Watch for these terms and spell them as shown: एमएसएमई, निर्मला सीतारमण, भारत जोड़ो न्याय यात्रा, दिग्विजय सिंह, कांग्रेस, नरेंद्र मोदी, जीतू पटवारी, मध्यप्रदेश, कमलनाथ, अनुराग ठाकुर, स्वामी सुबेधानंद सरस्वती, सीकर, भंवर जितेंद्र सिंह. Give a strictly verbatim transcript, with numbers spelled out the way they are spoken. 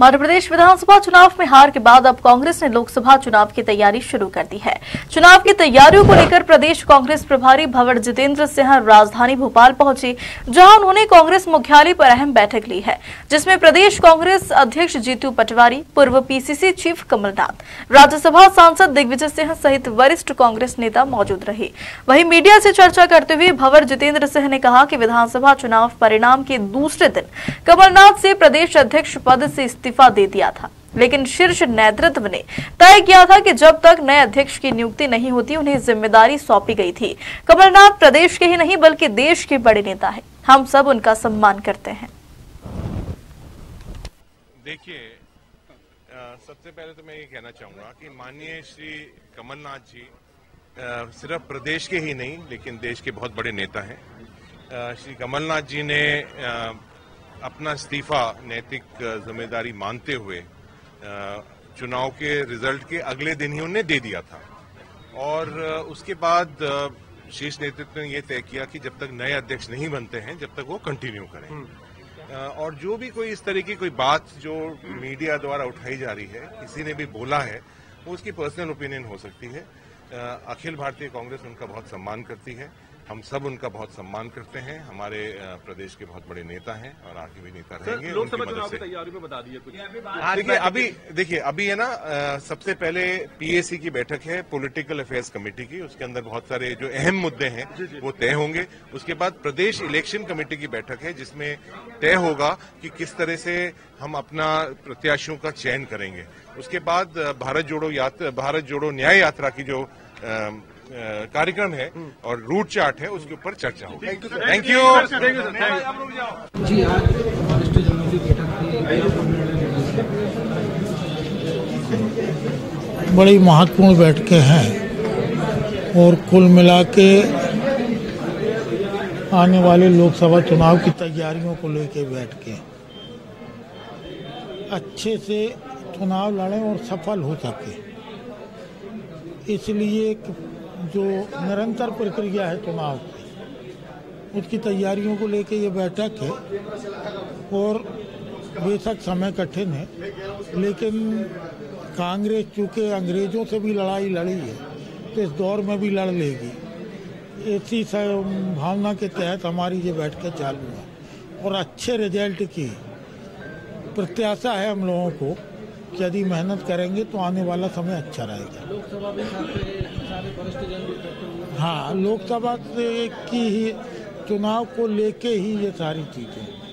मध्य प्रदेश विधानसभा चुनाव में हार के बाद अब कांग्रेस ने लोकसभा चुनाव की तैयारी शुरू कर दी है। चुनाव की तैयारियों को लेकर प्रदेश कांग्रेस प्रभारी भंवर जितेंद्र सिंह राजधानी भोपाल पहुंची, जहां उन्होंने कांग्रेस मुख्यालय पर अहम बैठक ली है, जिसमें प्रदेश कांग्रेस अध्यक्ष जीतू पटवारी, पूर्व पीसीसी चीफ कमलनाथ, राज्यसभा सांसद दिग्विजय सिंह सहित वरिष्ठ कांग्रेस नेता मौजूद रहे। वहीं मीडिया से चर्चा करते हुए भंवर जितेंद्र सिंह ने कहा कि विधानसभा चुनाव परिणाम के दूसरे दिन कमलनाथ से प्रदेश अध्यक्ष पद से इस्तीफा दे दिया था, लेकिन शीर्ष नेतृत्व ने तय किया था कि जब तक नए अध्यक्ष की नियुक्ति नहीं होती उन्हें जिम्मेदारी सौंपी गई थी। कमलनाथ प्रदेश के ही नहीं बल्कि देश के बड़े नेता हैं। हम सब उनका सम्मान करते हैं। देखिए, सबसे पहले तो मैं ये कहना चाहूंगा कि माननीय श्री कमलनाथ जी सिर्फ प्रदेश के ही नहीं लेकिन देश के बहुत बड़े नेता हैं। श्री कमलनाथ जी ने अपना इस्तीफा नैतिक जिम्मेदारी मानते हुए चुनाव के रिजल्ट के अगले दिन ही उन्हें दे दिया था, और उसके बाद शीर्ष नेतृत्व ने यह तय किया कि जब तक नए अध्यक्ष नहीं बनते हैं जब तक वो कंटिन्यू करें। और जो भी कोई इस तरह की कोई बात जो मीडिया द्वारा उठाई जा रही है, किसी ने भी बोला है, वो उसकी पर्सनल ओपिनियन हो सकती है। अखिल भारतीय कांग्रेस उनका बहुत सम्मान करती है, हम सब उनका बहुत सम्मान करते हैं। हमारे प्रदेश के बहुत बड़े नेता हैं और आगे भी नेता रहेंगे। लोकसभा चुनाव की तैयारी में बता दिए कुछ। देखिए अभी देखिए अभी है ना, सबसे पहले पीएसी की बैठक है, पॉलिटिकल अफेयर्स कमेटी की, उसके अंदर बहुत सारे जो अहम मुद्दे हैं वो तय होंगे। उसके बाद प्रदेश इलेक्शन कमेटी की बैठक है जिसमें तय होगा कि किस तरह से हम अपना प्रत्याशियों का चयन करेंगे। उसके बाद भारत जोड़ो यात्रा भारत जोड़ो न्याय यात्रा की जो कार्यक्रम है और रूट चार्ट है उसके ऊपर चर्चा होगी। Thank you. जी आज वरिष्ठ जनों की बैठक थी, बड़ी महत्वपूर्ण बैठकें हैं और कुल मिला के आने वाले लोकसभा चुनाव की तैयारियों को लेकर बैठकें अच्छे से चुनाव लड़ें और सफल हो सके, इसलिए जो निरंतर प्रक्रिया है चुनाव की उसकी तैयारियों को लेकर ये बैठक है। और बेशक समय कठिन है लेकिन कांग्रेस चूँकि अंग्रेजों से भी लड़ाई लड़ी है तो इस दौर में भी लड़ लेगी, इसी भावना के तहत हमारी ये बैठकें चालू हैं और अच्छे रिजल्ट की प्रत्याशा है हम लोगों को कि यदि मेहनत करेंगे तो आने वाला समय अच्छा रहेगा। हाँ, लोकसभा की ही चुनाव को लेके ही ये सारी चीजें